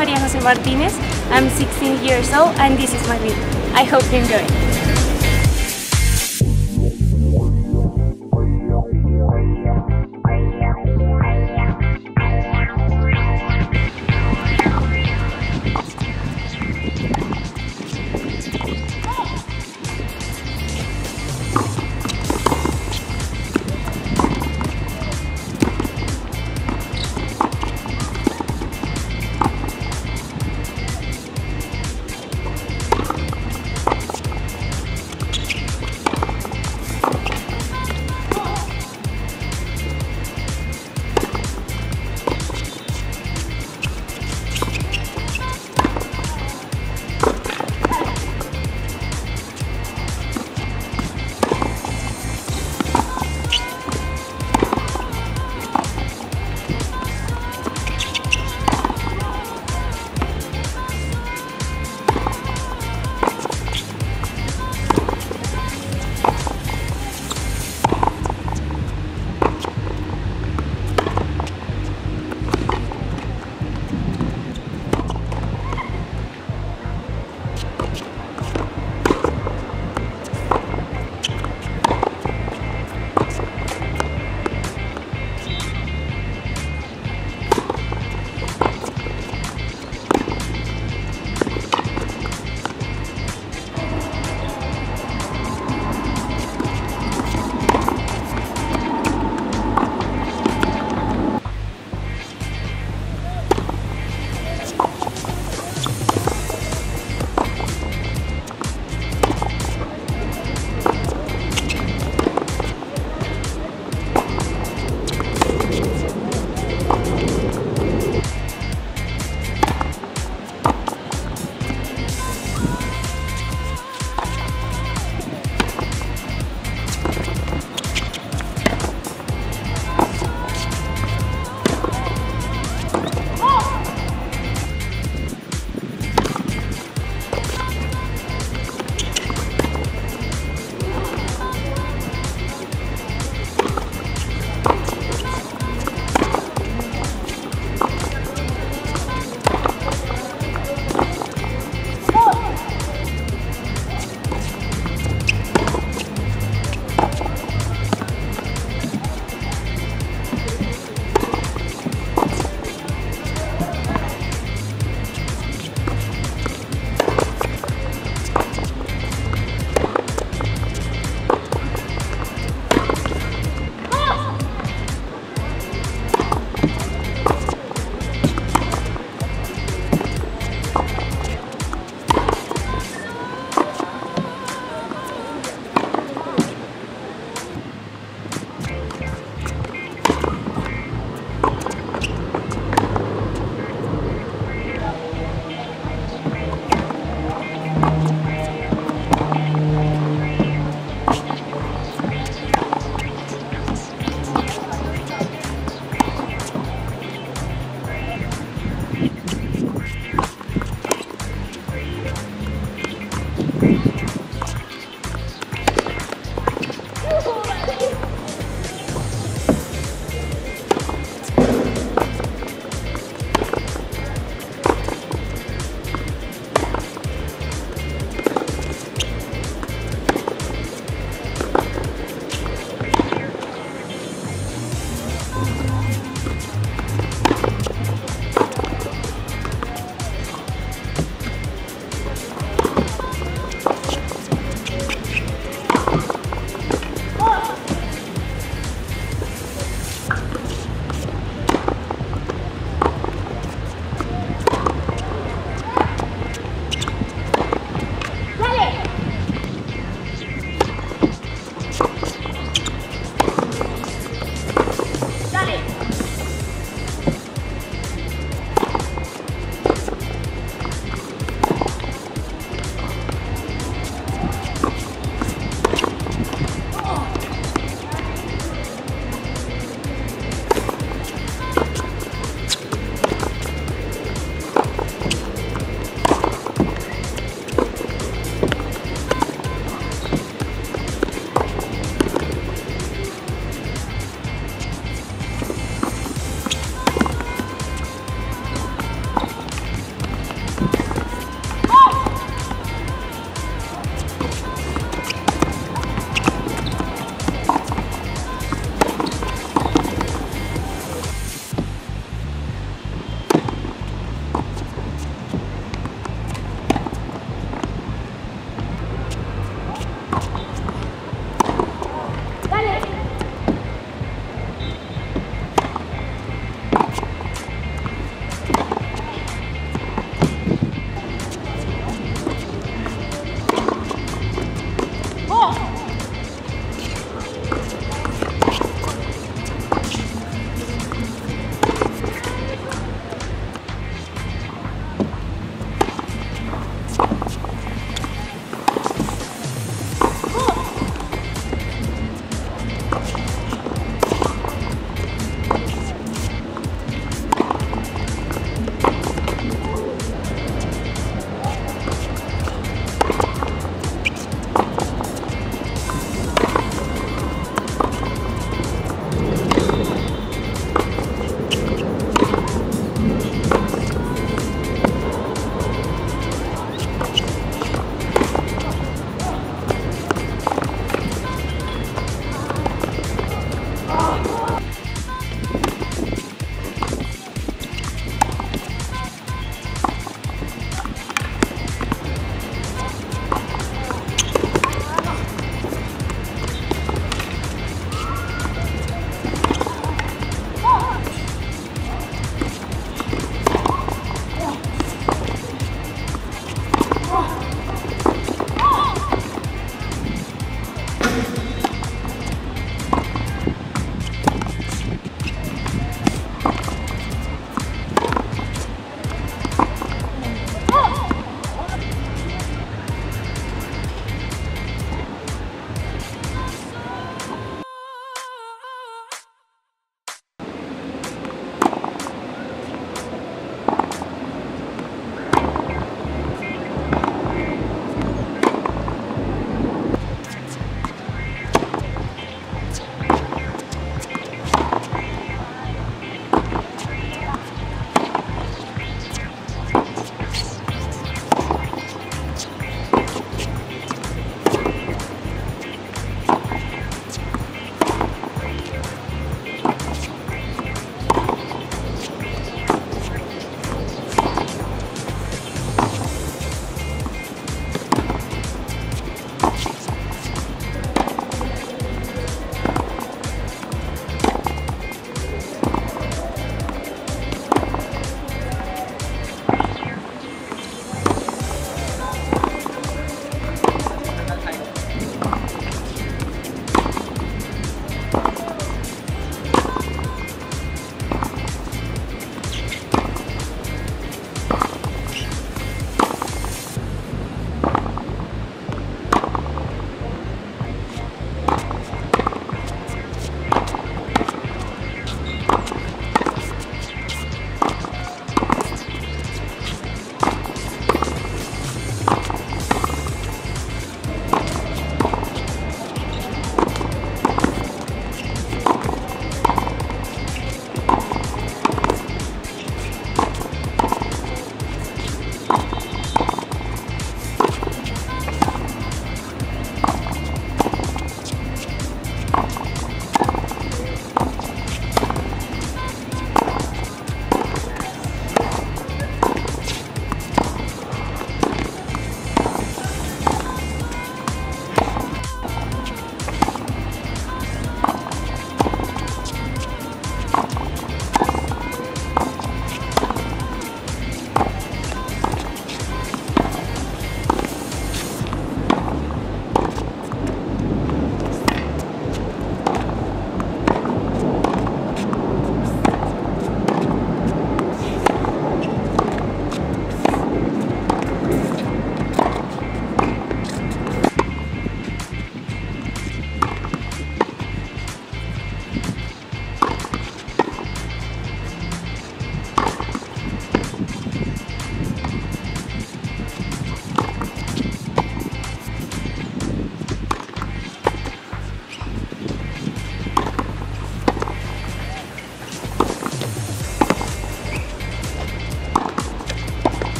Maria Jose Martinez. I'm 16 years old and this is my video. I hope you enjoy.